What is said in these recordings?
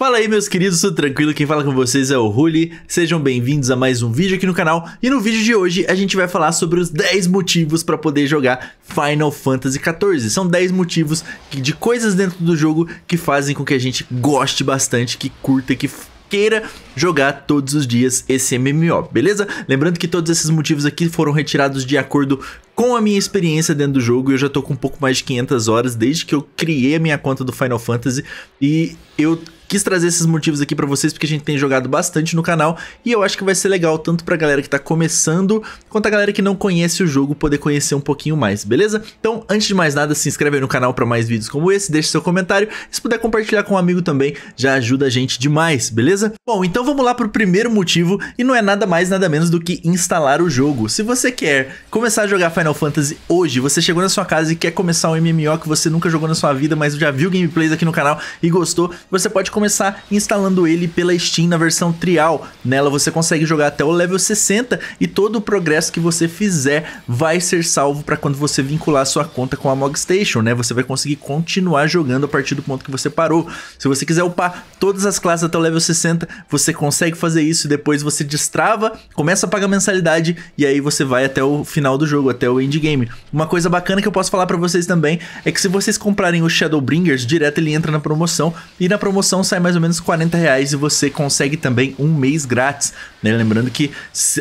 Fala aí meus queridos, tudo tranquilo? Quem fala com vocês é o Ruli. Sejam bem-vindos a mais um vídeo aqui no canal. E no vídeo de hoje a gente vai falar sobre os 10 motivos para poder jogar Final Fantasy XIV. São 10 motivos de coisas dentro do jogo que fazem com que a gente goste bastante, que curta, que queira jogar todos os dias esse MMO, beleza? Lembrando que todos esses motivos aqui foram retirados de acordo com a minha experiência dentro do jogo. Eu já tô com um pouco mais de 500 horas desde que eu criei a minha conta do Final Fantasy e eu quis trazer esses motivos aqui pra vocês porque a gente tem jogado bastante no canal e eu acho que vai ser legal tanto pra galera que tá começando quanto a galera que não conhece o jogo poder conhecer um pouquinho mais, beleza? Então, antes de mais nada, se inscreve aí no canal pra mais vídeos como esse, deixa seu comentário e se puder compartilhar com um amigo também, já ajuda a gente demais, beleza? Bom, então vamos lá pro primeiro motivo e não é nada mais, nada menos do que instalar o jogo. Se você quer começar a jogar Final Fantasy hoje, você chegou na sua casa e quer começar um MMO que você nunca jogou na sua vida, mas já viu gameplays aqui no canal e gostou, você pode começar instalando ele pela Steam na versão trial. Nela você consegue jogar até o level 60 e todo o progresso que você fizer vai ser salvo para quando você vincular sua conta com a Mog Station, né? Você vai conseguir continuar jogando a partir do ponto que você parou. Se você quiser upar todas as classes até o level 60, você consegue fazer isso e depois você destrava, começa a pagar mensalidade e aí você vai até o final do jogo, até o endgame. Uma coisa bacana que eu posso falar para vocês também é que se vocês comprarem o Shadowbringers, direto ele entra na promoção e na promoção sai mais ou menos R$40 e você consegue também um mês grátis, né? Lembrando que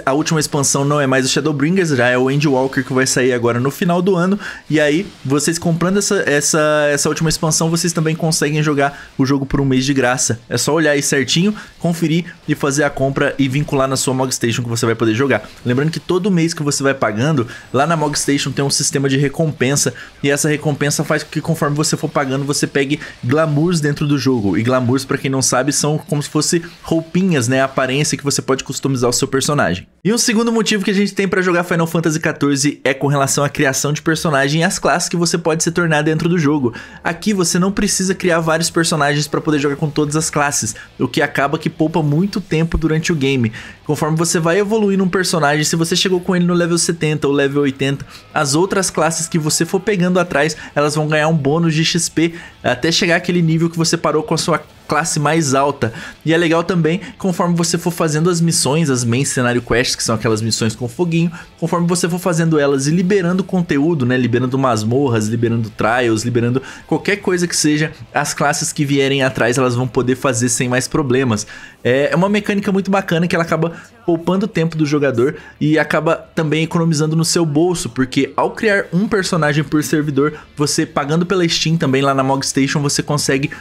a última expansão não é mais o Shadowbringers, já é o Endwalker que vai sair agora no final do ano, e aí vocês comprando essa última expansão, vocês também conseguem jogar o jogo por um mês de graça. É só olhar aí certinho, conferir e fazer a compra e vincular na sua Mog Station que você vai poder jogar. Lembrando que todo mês que você vai pagando, lá na Mog Station tem um sistema de recompensa, e essa recompensa faz com que conforme você for pagando, você pegue glamours dentro do jogo, e glamour, para quem não sabe, são como se fosse roupinhas, né, a aparência que você pode customizar o seu personagem. E um segundo motivo que a gente tem para jogar Final Fantasy XIV é com relação à criação de personagem e as classes que você pode se tornar dentro do jogo. Aqui você não precisa criar vários personagens para poder jogar com todas as classes, o que acaba que poupa muito tempo durante o game. Conforme você vai evoluindo um personagem, se você chegou com ele no level 70 ou level 80, as outras classes que você for pegando atrás, elas vão ganhar um bônus de XP até chegar àquele nível que você parou com a sua classe mais alta. E é legal também, conforme você for fazendo as missões, as main scenario quests, que são aquelas missões com foguinho, conforme você for fazendo elas e liberando conteúdo, né, liberando masmorras, liberando trials, liberando qualquer coisa que seja, as classes que vierem atrás, elas vão poder fazer sem mais problemas. É uma mecânica muito bacana que ela acaba poupando o tempo do jogador e acaba também economizando no seu bolso, porque ao criar um personagem por servidor, você pagando pela Steam também lá na Mog Station, você consegue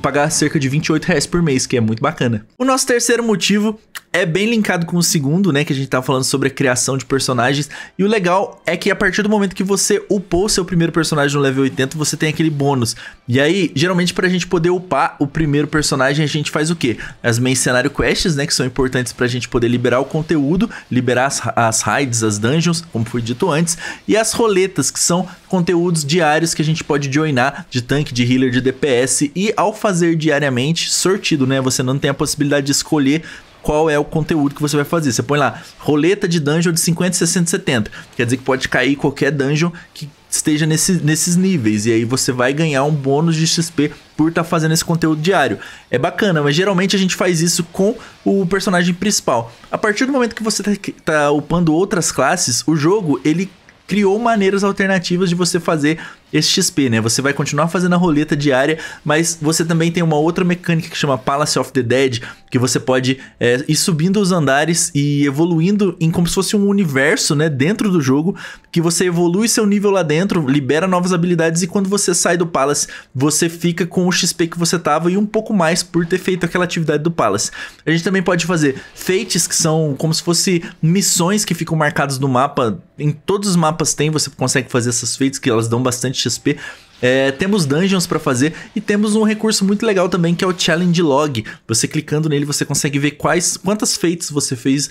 pagar cerca de R$28 por mês, que é muito bacana. O nosso terceiro motivo é bem linkado com o segundo, né, que a gente tava falando sobre a criação de personagens, e o legal é que a partir do momento que você upou seu primeiro personagem no level 80, você tem aquele bônus. E aí, geralmente pra gente poder upar o primeiro personagem, a gente faz o quê? As main scenario quests, né, que são importantes pra gente poder liberar o conteúdo, liberar as raids, as dungeons, como foi dito antes, e as roletas, que são conteúdos diários que a gente pode joinar de tanque, de healer, de DPS, e ao fazer diariamente, sortido, né, você não tem a possibilidade de escolher qual é o conteúdo que você vai fazer. Você põe lá, roleta de dungeon de 50, 60, 70. Quer dizer que pode cair qualquer dungeon que esteja nesses níveis. E aí você vai ganhar um bônus de XP por estar fazendo esse conteúdo diário. É bacana, mas geralmente a gente faz isso com o personagem principal. A partir do momento que você tá upando outras classes, o jogo, ele criou maneiras alternativas de você fazer esse XP, né? Você vai continuar fazendo a roleta diária, mas você também tem uma outra mecânica que chama Palace of the Dead, que você pode ir subindo os andares e evoluindo em como se fosse um universo, né, dentro do jogo, que você evolui seu nível lá dentro, libera novas habilidades e quando você sai do Palace, você fica com o XP que você tava e um pouco mais por ter feito aquela atividade do Palace. A gente também pode fazer feites, que são como se fosse missões que ficam marcadas no mapa, em todos os mapas tem, você consegue fazer essas feites que elas dão bastante XP. Temos dungeons para fazer e temos um recurso muito legal também que é o challenge log. Você clicando nele você consegue ver quantas feites você fez,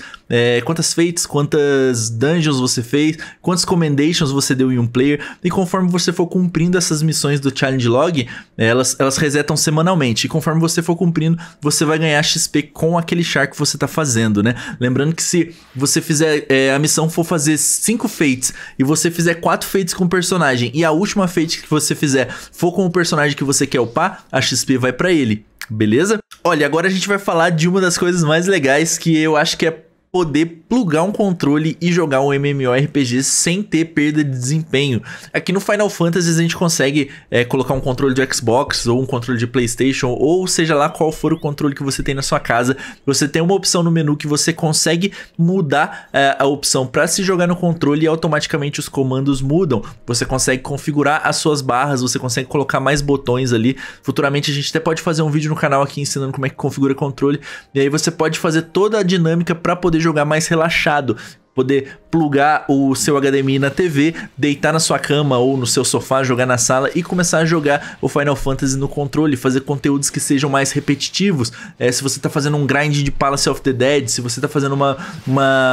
quantas dungeons você fez, quantas commendations você deu em um player, e conforme você for cumprindo essas missões do challenge log, elas resetam semanalmente, e conforme você for cumprindo você vai ganhar XP com aquele char que você tá fazendo, né? Lembrando que se você fizer a missão for fazer 5 feites e você fizer 4 feites com o personagem e a última feite que você fizer for com o personagem que você quer upar, a XP vai pra ele. beleza? Olha, agora a gente vai falar de uma das coisas mais legais que eu acho que é poder plugar um controle e jogar um MMORPG sem ter perda de desempenho. Aqui no Final Fantasy a gente consegue colocar um controle de Xbox ou um controle de PlayStation, ou seja lá qual for o controle que você tem na sua casa. Você tem uma opção no menu que você consegue mudar a opção para se jogar no controle e automaticamente os comandos mudam. Você consegue configurar as suas barras, você consegue colocar mais botões ali. Futuramente a gente até pode fazer um vídeo no canal aqui ensinando como é que configura controle, e aí você pode fazer toda a dinâmica para poder jogar mais relaxado, poder plugar o seu HDMI na TV, deitar na sua cama ou no seu sofá, jogar na sala e começar a jogar o Final Fantasy no controle, fazer conteúdos que sejam mais repetitivos. Se você tá fazendo um grind de Palace of the Dead, se você tá fazendo uma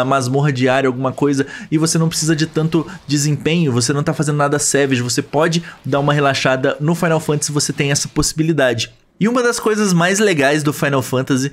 masmorra diária, alguma coisa, e você não precisa de tanto desempenho, você não tá fazendo nada savage, você pode dar uma relaxada no Final Fantasy, você tem essa possibilidade. E uma das coisas mais legais do Final Fantasy,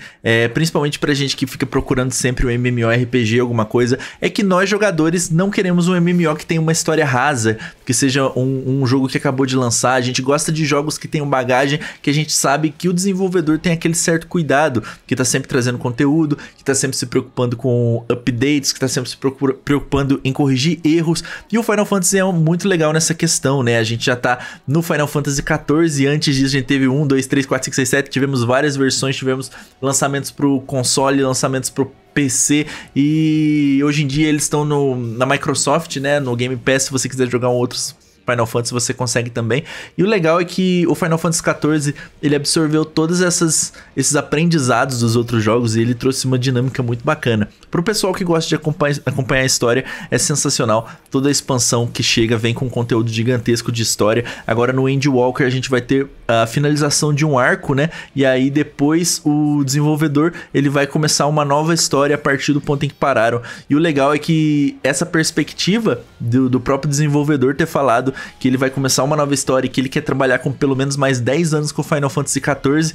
principalmente pra gente que fica procurando sempre um MMORPG, alguma coisa, é que nós jogadores não queremos um MMO que tenha uma história rasa, que seja um jogo que acabou de lançar. A gente gosta de jogos que tenham bagagem, que a gente sabe que o desenvolvedor tem aquele certo cuidado, que tá sempre trazendo conteúdo, que tá sempre se preocupando com updates, que tá sempre se preocupando em corrigir erros. E o Final Fantasy é muito legal nessa questão, né? A gente já tá no Final Fantasy XIV, e antes disso a gente teve 1, 2, 3, 4, 5, 6, 7, tivemos várias versões, tivemos lançamentos pro console, lançamentos pro PC, e hoje em dia eles estão na Microsoft, né, no Game Pass. Se você quiser jogar outros Final Fantasy você consegue também. E o legal é que o Final Fantasy XIV ele absorveu todos esses aprendizados dos outros jogos e ele trouxe uma dinâmica muito bacana. Pro pessoal que gosta de acompanhar a história, é sensacional. Toda a expansão que chega vem com um conteúdo gigantesco de história. Agora no Endwalker a gente vai ter a finalização de um arco, né? E aí depois o desenvolvedor ele vai começar uma nova história a partir do ponto em que pararam. E o legal é que essa perspectiva do próprio desenvolvedor ter falado que ele vai começar uma nova história e que ele quer trabalhar com pelo menos mais 10 anos com Final Fantasy XIV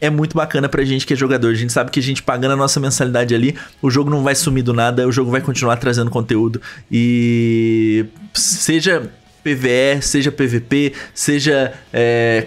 é muito bacana pra gente que é jogador. A gente sabe que a gente pagando a nossa mensalidade ali, o jogo não vai sumir do nada, o jogo vai continuar trazendo conteúdo. E seja PvE, seja PvP, seja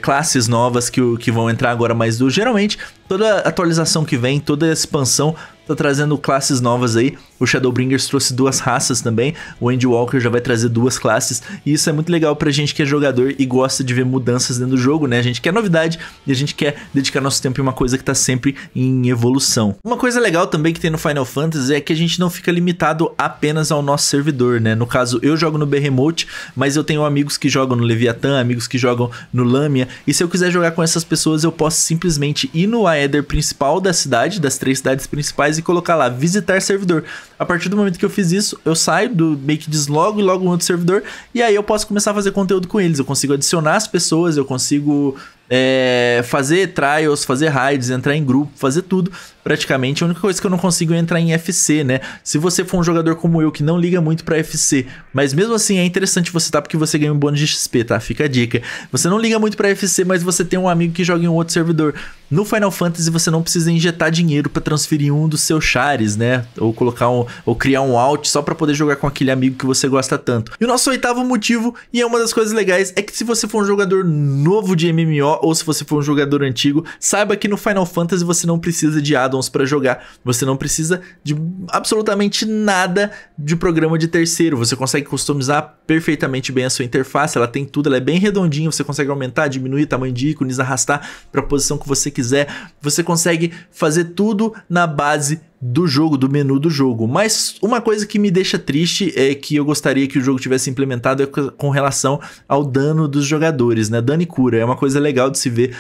classes novas que vão entrar agora mais do... Geralmente, toda atualização que vem, toda expansão tá trazendo classes novas aí. O Shadowbringers trouxe 2 raças também, o Endwalker já vai trazer 2 classes, e isso é muito legal pra gente que é jogador e gosta de ver mudanças dentro do jogo, né? A gente quer novidade e a gente quer dedicar nosso tempo em uma coisa que tá sempre em evolução. Uma coisa legal também que tem no Final Fantasy é que a gente não fica limitado apenas ao nosso servidor, né? No caso, eu jogo no B Remote, mas eu tenho amigos que jogam no Leviathan, amigos que jogam no Lamia, e se eu quiser jogar com essas pessoas, eu posso simplesmente ir no header principal da cidade, das 3 cidades principais, e colocar lá, visitar servidor. A partir do momento que eu fiz isso, eu saio do meio que deslogo e logo um outro servidor, e aí eu posso começar a fazer conteúdo com eles. Eu consigo adicionar as pessoas, eu consigo fazer trials, fazer raids, entrar em grupo, fazer tudo praticamente. A única coisa que eu não consigo é entrar em FC, né? Se você for um jogador como eu que não liga muito pra FC, mas mesmo assim é interessante você tá, porque você ganha um bônus de XP, tá? Fica a dica. Você não liga muito pra FC, mas você tem um amigo que joga em um outro servidor. No Final Fantasy você não precisa injetar dinheiro pra transferir um dos seus chares, né? Ou colocar ou criar um alt só pra poder jogar com aquele amigo que você gosta tanto. E o nosso 8º motivo, e é uma das coisas legais, é que se você for um jogador novo de MMO ou se você for um jogador antigo, saiba que no Final Fantasy você não precisa de addons pra jogar, você não precisa de absolutamente nada de programa de terceiro, você consegue customizar perfeitamente bem a sua interface, ela tem tudo, ela é bem redondinha, você consegue aumentar, diminuir tamanho de ícones, arrastar pra posição que você quiser, você consegue fazer tudo na base do jogo, do menu do jogo. Mas uma coisa que me deixa triste é que eu gostaria que o jogo tivesse implementado é com relação ao dano dos jogadores, né? Dano e cura, é uma coisa legal de se ver,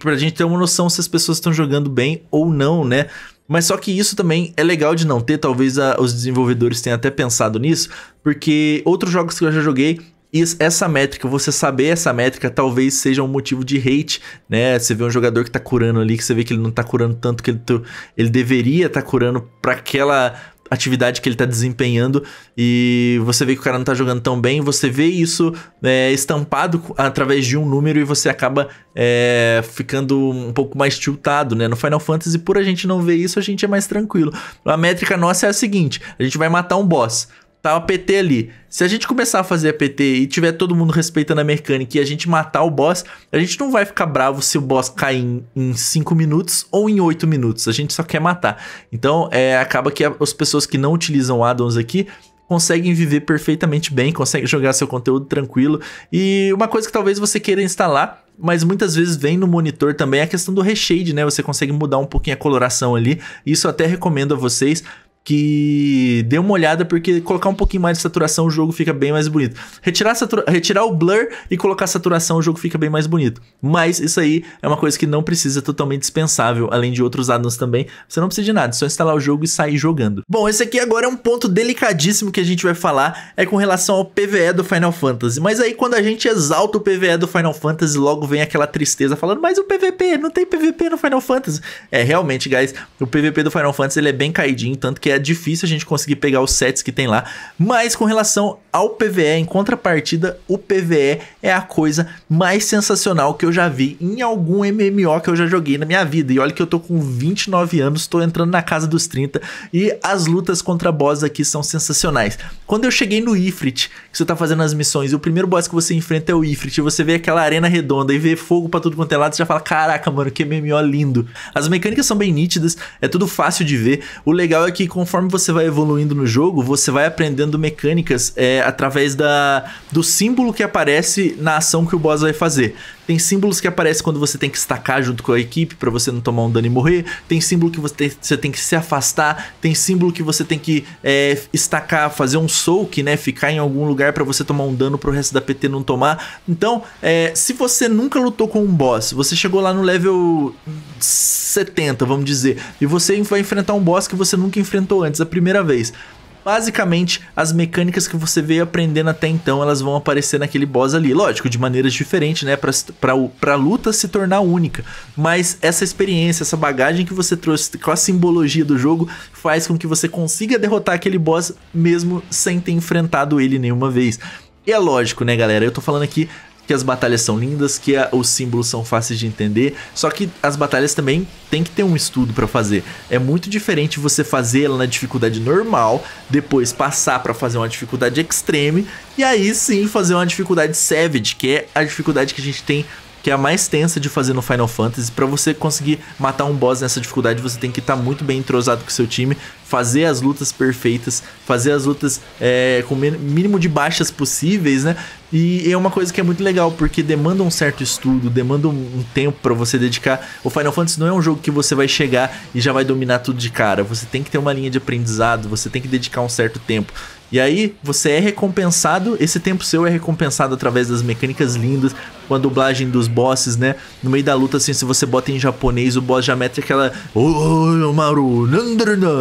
pra gente ter uma noção se as pessoas estão jogando bem ou não, né? Mas só que isso também é legal de não ter, talvez os desenvolvedores tenham até pensado nisso, porque outros jogos que eu já joguei, essa métrica, você saber essa métrica talvez seja um motivo de hate, né? Você vê um jogador que tá curando ali, que você vê que ele não tá curando tanto que ele deveria tá curando pra aquela atividade que ele tá desempenhando, e você vê que o cara não tá jogando tão bem, você vê isso estampado através de um número, e você acaba ficando um pouco mais tiltado, né? No Final Fantasy, por a gente não ver isso, a gente é mais tranquilo. A métrica nossa é a seguinte: a gente vai matar um boss. Tá uma PT ali. Se a gente começar a fazer a PT e tiver todo mundo respeitando a mecânica e a gente matar o boss, a gente não vai ficar bravo se o boss cair em 5 minutos ou em 8 minutos. A gente só quer matar. Então, acaba que as pessoas que não utilizam addons aqui conseguem viver perfeitamente bem, conseguem jogar seu conteúdo tranquilo. E uma coisa que talvez você queira instalar, mas muitas vezes vem no monitor também, é a questão do reshade, né? Você consegue mudar um pouquinho a coloração ali. Isso eu até recomendo a vocês que dê uma olhada, porque colocar um pouquinho mais de saturação o jogo fica bem mais bonito. Retirar o blur e colocar saturação o jogo fica bem mais bonito. Mas isso aí é uma coisa que não precisa, totalmente dispensável, além de outros addons também. Você não precisa de nada, é só instalar o jogo e sair jogando. Bom, esse aqui agora é um ponto delicadíssimo que a gente vai falar, é com relação ao PvE do Final Fantasy. Mas aí quando a gente exalta o PvE do Final Fantasy, logo vem aquela tristeza falando, mas o PvP, não tem PvP no Final Fantasy. É, realmente, guys, o PvP do Final Fantasy ele é bem caidinho, tanto que é difícil a gente conseguir pegar os sets que tem lá. Mas com relação ao PvE, em contrapartida, o PvE é a coisa mais sensacional que eu já vi em algum MMO que eu já joguei na minha vida. E olha que eu tô com 29 anos, tô entrando na casa dos 30, e as lutas contra boss aqui são sensacionais. Quando eu cheguei no Ifrit, que você tá fazendo as missões, e o primeiro boss que você enfrenta é o Ifrit, e você vê aquela arena redonda e vê fogo pra tudo quanto é lado, você já fala, caraca, mano, que MMO lindo. As mecânicas são bem nítidas, é tudo fácil de ver. O legal é que conforme você vai evoluindo no jogo, você vai aprendendo mecânicas através do símbolo que aparece na ação que o boss vai fazer. Tem símbolos que aparecem quando você tem que estacar junto com a equipe pra você não tomar um dano e morrer. Tem símbolo que você tem que se afastar. Tem símbolo que você tem que estacar, fazer um soak, né? Ficar em algum lugar pra você tomar um dano pro resto da PT não tomar. Então, se você nunca lutou com um boss, você chegou lá no level 70, vamos dizer, e você vai enfrentar um boss que você nunca enfrentou antes, a primeira vez. Basicamente, as mecânicas que você veio aprendendo até então, elas vão aparecer naquele boss ali. Lógico, de maneiras diferentes, né? Pra luta se tornar única. Mas essa experiência, essa bagagem que você trouxe com a simbologia do jogo, faz com que você consiga derrotar aquele boss mesmo sem ter enfrentado ele nenhuma vez. E é lógico, né, galera? Eu tô falando aqui que as batalhas são lindas, que os símbolos são fáceis de entender, só que as batalhas também tem que ter um estudo pra fazer. É muito diferente você fazer ela na dificuldade normal, depois passar pra fazer uma dificuldade extreme, e aí sim fazer uma dificuldade savage, que é a dificuldade que a gente tem, que é a mais tensa de fazer no Final Fantasy. Pra você conseguir matar um boss nessa dificuldade, você tem que estar muito bem entrosado com o seu time, fazer as lutas perfeitas, fazer as lutas com o mínimo de baixas possíveis, né? E é uma coisa que é muito legal, porque demanda um certo estudo, demanda um tempo pra você dedicar. O Final Fantasy não é um jogo que você vai chegar e já vai dominar tudo de cara. Você tem que ter uma linha de aprendizado, você tem que dedicar um certo tempo. E aí você é recompensado, esse tempo seu é recompensado através das mecânicas lindas, com a dublagem dos bosses, né? No meio da luta, assim, se você bota em japonês, o boss já mete aquela...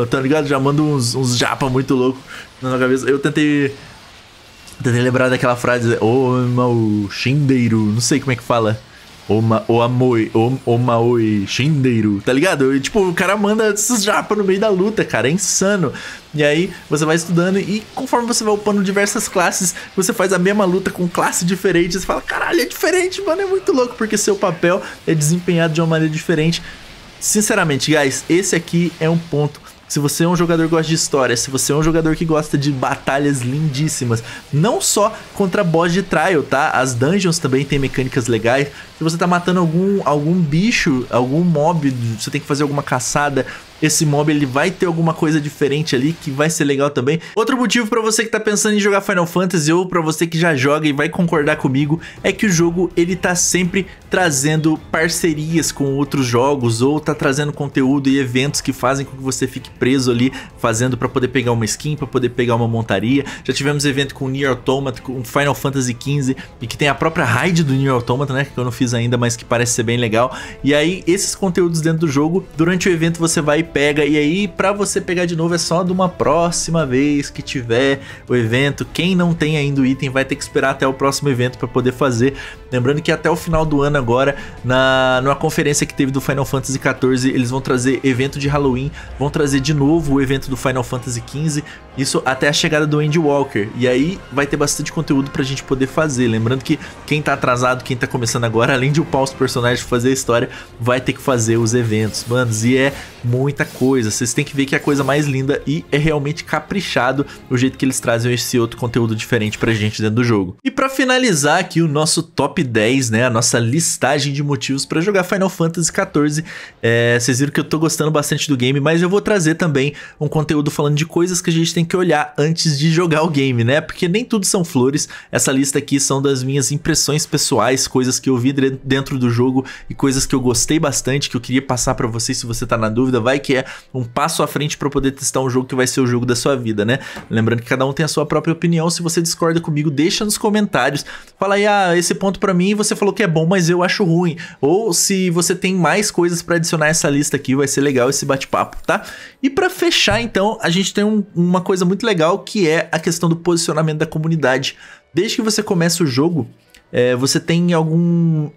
tá ligado? Já manda uns japa muito louco na minha cabeça. Eu tentei lembrar daquela frase, o Shindeiro, não sei como é que fala. Omaoi Shindeiro, tá ligado? E, tipo, o cara manda esses japa no meio da luta, cara, é insano. E aí você vai estudando e conforme você vai upando diversas classes, você faz a mesma luta com classe diferente, você fala, caralho, é diferente, mano, é muito louco, porque seu papel é desempenhado de uma maneira diferente. Sinceramente, guys, esse aqui é um ponto. Se você é um jogador que gosta de história, se você é um jogador que gosta de batalhas lindíssimas, não só contra boss de trial, tá? As dungeons também tem mecânicas legais. Se você tá matando algum bicho, algum mob, você tem que fazer alguma caçada, esse mob ele vai ter alguma coisa diferente ali que vai ser legal também. Outro motivo pra você que tá pensando em jogar Final Fantasy, ou pra você que já joga e vai concordar comigo, é que o jogo ele tá sempre trazendo parcerias com outros jogos, ou tá trazendo conteúdo e eventos que fazem com que você fique preso ali, fazendo pra poder pegar uma skin, pra poder pegar uma montaria. Já tivemos evento com Nier Automata, com Final Fantasy XV, e que tem a própria raid do Nier Automata, né, que eu não fiz ainda, mas que parece ser bem legal. E aí esses conteúdos dentro do jogo, durante o evento você vai e pega, e aí pra você pegar de novo é só de uma próxima vez que tiver o evento. Quem não tem ainda o item vai ter que esperar até o próximo evento pra poder fazer. Lembrando que até o final do ano agora, numa conferência que teve do Final Fantasy XIV, eles vão trazer evento de Halloween, vão trazer de novo o evento do Final Fantasy XV, isso até a chegada do Endwalker, e aí vai ter bastante conteúdo pra gente poder fazer. Lembrando que quem tá atrasado, quem tá começando agora, além de upar os personagens, fazer a história, vai ter que fazer os eventos, manos, e é muita coisa. Vocês têm que ver que é a coisa mais linda e é realmente caprichado o jeito que eles trazem esse outro conteúdo diferente pra gente dentro do jogo. E pra finalizar aqui o nosso top 10, né, a nossa listagem de motivos pra jogar Final Fantasy XIV, vocês viram que eu tô gostando bastante do game, mas eu vou trazer também um conteúdo falando de coisas que a gente tem que olhar antes de jogar o game, né, porque nem tudo são flores. Essa lista aqui são das minhas impressões pessoais, coisas que eu vi dentro do jogo e coisas que eu gostei bastante, que eu queria passar pra vocês. Se você tá na dúvida, vai que é um passo à frente pra poder testar um jogo que vai ser o jogo da sua vida, né? Lembrando que cada um tem a sua própria opinião. Se você discorda comigo, deixa nos comentários, fala aí, ah, esse ponto pra mim você falou que é bom, mas eu acho ruim, ou se você tem mais coisas pra adicionar essa lista aqui, vai ser legal esse bate-papo, tá? E pra fechar então, a gente tem uma coisa muito legal, que é a questão do posicionamento da comunidade. Desde que você começa o jogo, você tem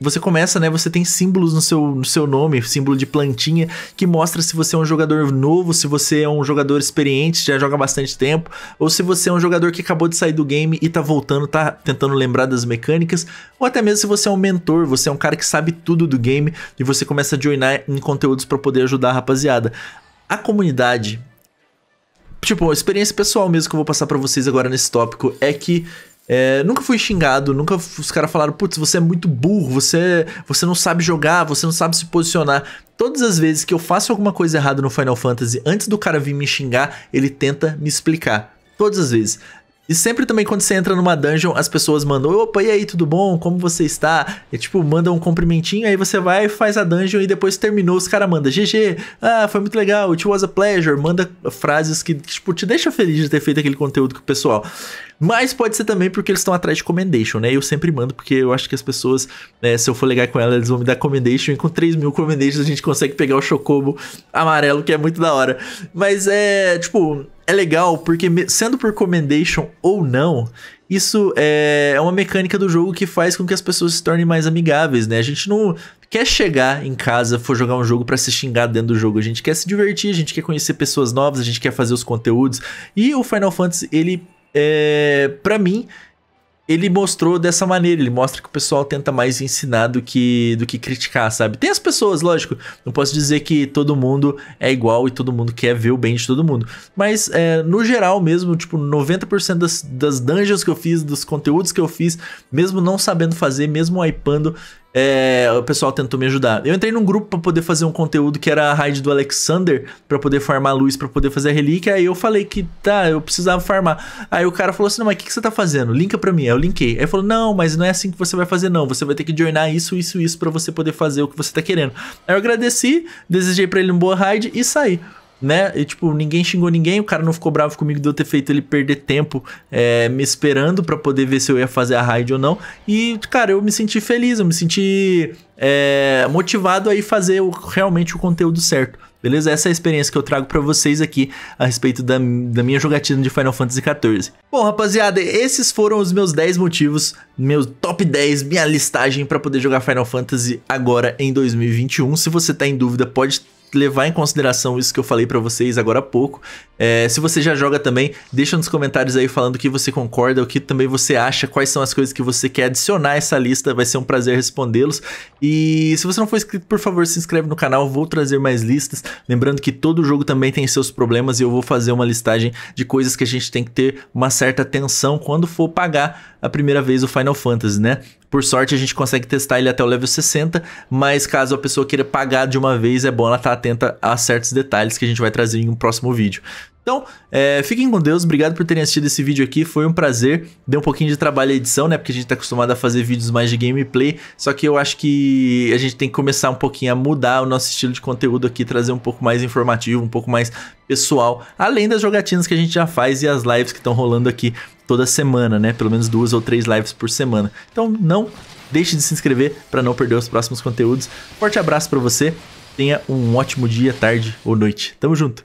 você começa, né? Você tem símbolos no seu nome, símbolo de plantinha, que mostra se você é um jogador novo, se você é um jogador experiente, já joga há bastante tempo, ou se você é um jogador que acabou de sair do game e tá voltando, tá tentando lembrar das mecânicas, ou até mesmo se você é um mentor, você é um cara que sabe tudo do game e você começa a joinar em conteúdos pra poder ajudar a rapaziada. A comunidade, tipo, a experiência pessoal mesmo que eu vou passar pra vocês agora nesse tópico é que nunca fui xingado, nunca os caras falaram, putz, você é muito burro, você não sabe jogar, você não sabe se posicionar. Todas as vezes que eu faço alguma coisa errada no Final Fantasy, antes do cara vir me xingar, ele tenta me explicar, todas as vezes. E sempre também quando você entra numa dungeon, as pessoas mandam, opa, e aí, tudo bom? Como você está? E tipo, mandam um cumprimentinho, aí você vai, faz a dungeon e depois terminou, os caras mandam, GG, ah, foi muito legal, it was a pleasure, manda frases que, tipo, te deixa feliz de ter feito aquele conteúdo com o pessoal. Mas pode ser também porque eles estão atrás de commendation, né? Eu sempre mando, porque eu acho que as pessoas, se eu for ligar com elas, eles vão me dar commendation, e com 3.000 commendations a gente consegue pegar o chocobo amarelo, que é muito da hora. Mas tipo... é legal, porque sendo por commendation ou não, isso é uma mecânica do jogo que faz com que as pessoas se tornem mais amigáveis, né? A gente não quer chegar em casa, for jogar um jogo pra se xingar dentro do jogo. A gente quer se divertir, a gente quer conhecer pessoas novas, a gente quer fazer os conteúdos. E o Final Fantasy, ele, pra mim... ele mostrou dessa maneira, ele mostra que o pessoal tenta mais ensinar do que criticar, sabe? Tem as pessoas, lógico, não posso dizer que todo mundo é igual e todo mundo quer ver o bem de todo mundo. Mas, no geral mesmo, tipo, 90% das dungeons que eu fiz, dos conteúdos que eu fiz, mesmo não sabendo fazer, mesmo hypando, o pessoal tentou me ajudar. Eu entrei num grupo pra poder fazer um conteúdo que era a raid do Alexander, pra poder farmar luz, pra poder fazer a relíquia. Aí eu falei que, tá, eu precisava farmar. Aí o cara falou assim, não, mas o que você tá fazendo? Linka pra mim. Aí eu linkei. Aí ele falou, não, mas não é assim que você vai fazer não, você vai ter que joinar isso, isso, isso pra você poder fazer o que você tá querendo. Aí eu agradeci, desejei pra ele uma boa raid e saí, né? E tipo, ninguém xingou ninguém, o cara não ficou bravo comigo de eu ter feito ele perder tempo me esperando pra poder ver se eu ia fazer a raid ou não. E, cara, eu me senti feliz, eu me senti motivado a ir fazer realmente o conteúdo certo, beleza? Essa é a experiência que eu trago pra vocês aqui a respeito da minha jogatina de Final Fantasy XIV. Bom, rapaziada, esses foram os meus 10 motivos, meu top 10, minha listagem pra poder jogar Final Fantasy agora em 2021. Se você tá em dúvida, pode levar em consideração isso que eu falei pra vocês agora há pouco. Se você já joga também, deixa nos comentários aí falando o que você concorda, o que também você acha, quais são as coisas que você quer adicionar a essa lista, vai ser um prazer respondê-los. E se você não for inscrito, por favor, se inscreve no canal, eu vou trazer mais listas. Lembrando que todo jogo também tem seus problemas e eu vou fazer uma listagem de coisas que a gente tem que ter uma certa atenção quando for pagar a primeira vez o Final Fantasy, né? Por sorte, a gente consegue testar ele até o level 60, mas caso a pessoa queira pagar de uma vez, é bom ela estar atenta a certos detalhes que a gente vai trazer em um próximo vídeo. Então, fiquem com Deus, obrigado por terem assistido esse vídeo aqui, foi um prazer, deu um pouquinho de trabalho a edição, né, porque a gente tá acostumado a fazer vídeos mais de gameplay, só que eu acho que a gente tem que começar um pouquinho a mudar o nosso estilo de conteúdo aqui, trazer um pouco mais informativo, um pouco mais pessoal, além das jogatinas que a gente já faz e as lives que estão rolando aqui toda semana, né, pelo menos 2 ou 3 lives por semana. Então, não deixe de se inscrever para não perder os próximos conteúdos. Forte abraço para você, tenha um ótimo dia, tarde ou noite, tamo junto!